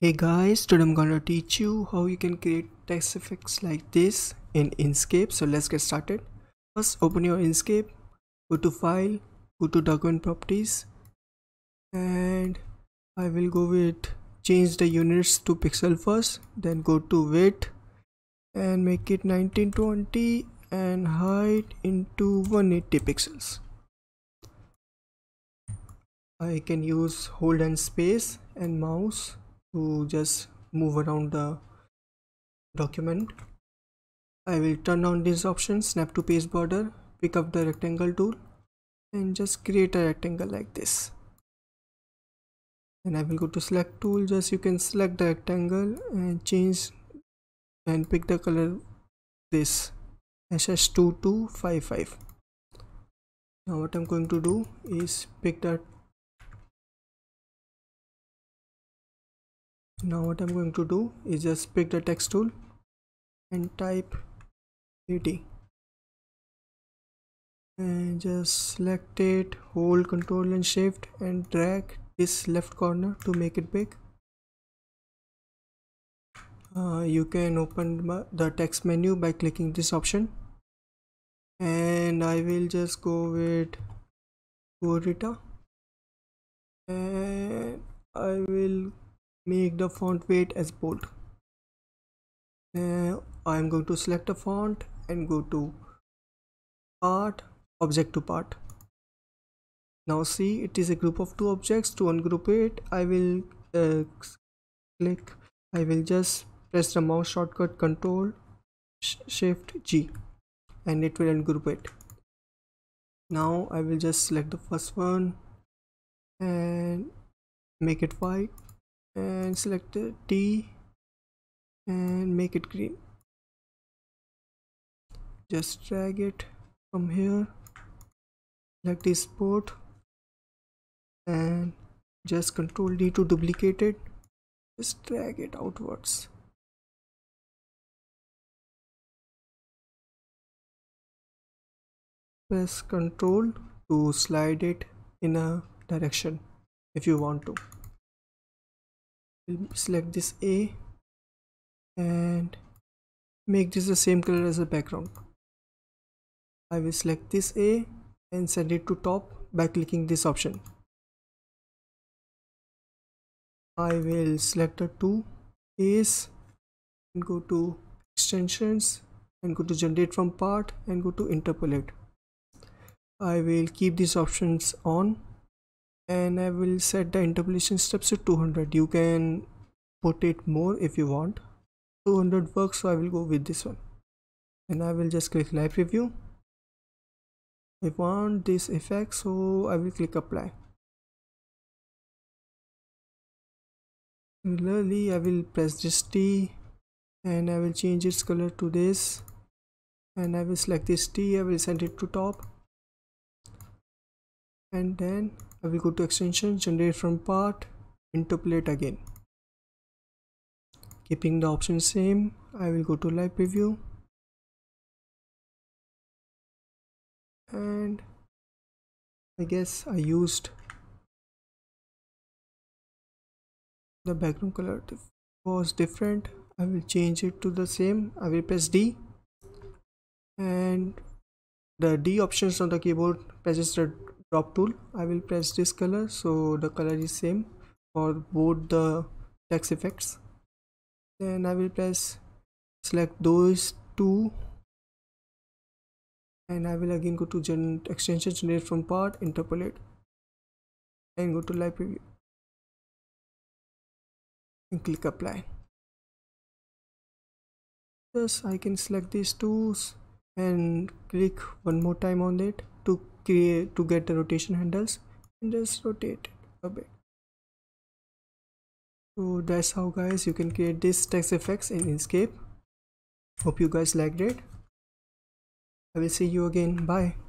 Hey guys, today I'm gonna teach you how you can create text effects like this in Inkscape. So let's get started. First, open your Inkscape, go to File, go to Document Properties, and I will go with change the units to pixel first, then go to width and make it 1920 and height into 180 pixels. I can use hold and space and mouse to just move around the document. I will turn on this option, snap to paste border, pick up the rectangle tool and just create a rectangle like this. And I will go to select tool, just you can select the rectangle and change and pick the color this SS2255. Now what I'm going to do is pick that. Now what I'm going to do is just pick the text tool and type 80 and just select it, hold Ctrl and Shift and drag this left corner to make it big. You can open the text menu by clicking this option, and I will just go with Corita and I will make the font weight as bold. I'm going to select a font and go to part, object to part. Now see, it is a group of two objects. To ungroup it, I will just press the mouse shortcut Ctrl Shift G and it will ungroup it. Now I will just select the first one and make it white, and select the T and make it green. Just drag it from here, select this port and just Control D to duplicate it. Just drag it outwards. Press Control to slide it in a direction if you want to. Select this A and make this the same color as the background. I will select this A and send it to top by clicking this option. I will select the two A's and go to extensions and go to generate from part and go to interpolate. I will keep these options on and I will set the interpolation steps to 200. You can put it more if you want. 200 works, so I will go with this one. And I will just click live preview. I want this effect, so I will click apply. Similarly, I will press this T and I will change its color to this. And I will select this T, I will send it to top. And then I will go to extension, generate from part, interpolate again. Keeping the option same, I will go to live preview and I guess I used the background color was different. I will change it to the same. I will press D and the D options on the keyboard presses the drop tool. I will press this color, so the color is same for both the text effects. Then I will select those two and I will again go to extension, generate from part, interpolate and go to live preview and click apply. Yes, I can select these tools and click one more time on it to get the rotation handles and just rotate it a bit. So that's how guys you can create this text effects in Inkscape. Hope you guys liked it. I will see you again. Bye.